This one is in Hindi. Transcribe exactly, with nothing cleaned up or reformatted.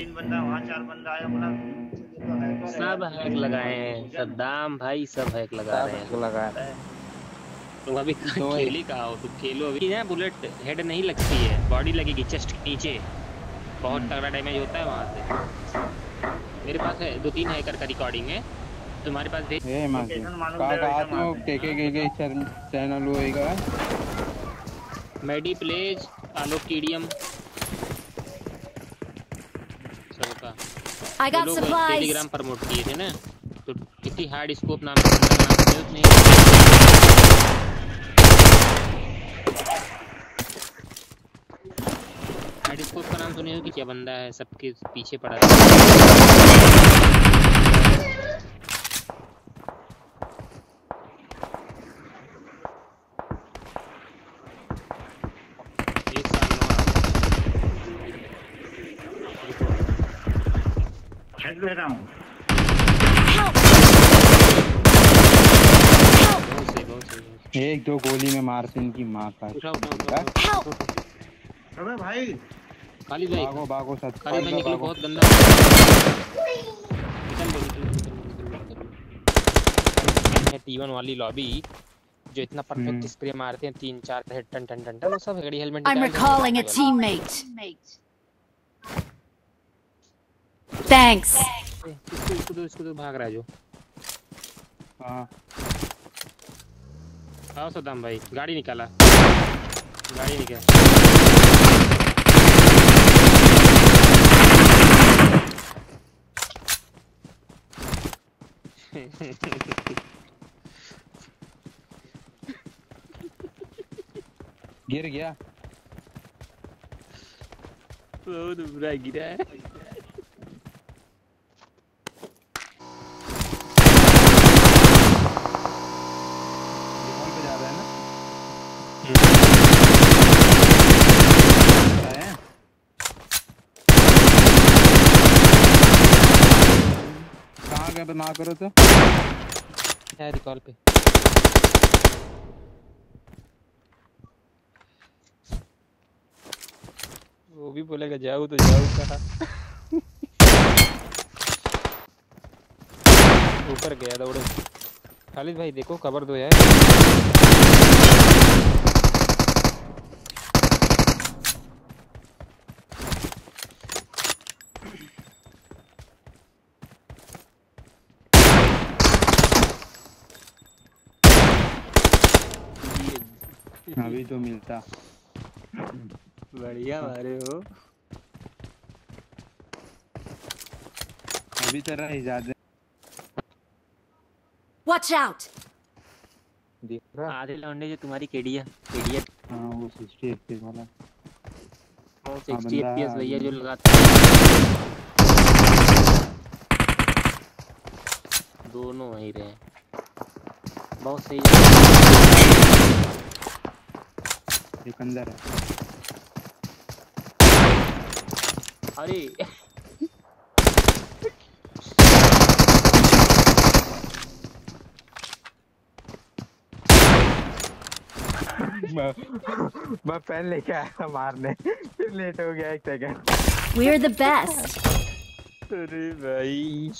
तीन बंदा वहाँ, चार बंदा आया बोला तो सब हैक लगाए हैं। सद्दाम भाई सब हैक लगा रहे हैं, लगा रहे हैं। तुम अभी खेली का हो, तुम खेलो अभी ना। बुलेट हेड नहीं लगती है, बॉडी लगेगी, चेस्ट के नीचे। बहुत तगड़ा डैमेज होता है वहाँ से। मेरे पास है दो तीन हैकर का रिकॉर्डिंग है, तुम्हारे पास भेज। ये मां के के चैनल होएगा मेडी प्लेज Alok TDM. I got supplies. Telegram promote किए थे ना, तो कितनी हार्ड स्कोप नाम का नाम नहीं हार्ड स्कोप का नाम सुने हो कि क्या बंदा है सबके पीछे पड़ा था। एक साल हेड ले रहा हूँ। एक दो गोली में मार से इनकी माँ का। अबे भाई खाली भाई भागो भागो साथ खाली भाई निकलो, बहुत गंदा। टी वन वाली लॉबी जो इतना परफेक्ट स्प्रे मारते हैं, तीन चार हेड टन टन टन टन, वो सब हेडी helmet. I'm recalling a teammate. Thanks. इसको इसको दो, इसको दो, भाग रहा है जो। हाँ। आओ सद्दाम भाई, गाड़ी निकाला, गाड़ी निकाला। गिर गया, बहुत बुरा गिरा है। पे ना करो तो है रिकॉल पे। वो भी बोलेगा जाओ तो जाओ कहा। ऊपर गया दौड़े। खालिद भाई देखो कवर दो यार। अभी तो मिलता बढ़िया मारे हो। अभी तरह इजाज़त Watch out! देख रहा आधे लौंडे जो तुम्हारी केडिया केडिया हाँ वो सिक्सटी एफपीएस वाला वो सिक्सटी एफपीएस भैया जो लगाता है। दोनों वहीं रहे, बहुत सही। अंदर है अरे मैं मैं पेन लेके आया था मारने, फिर लेट हो गया एक second. We are the best. अरे भाई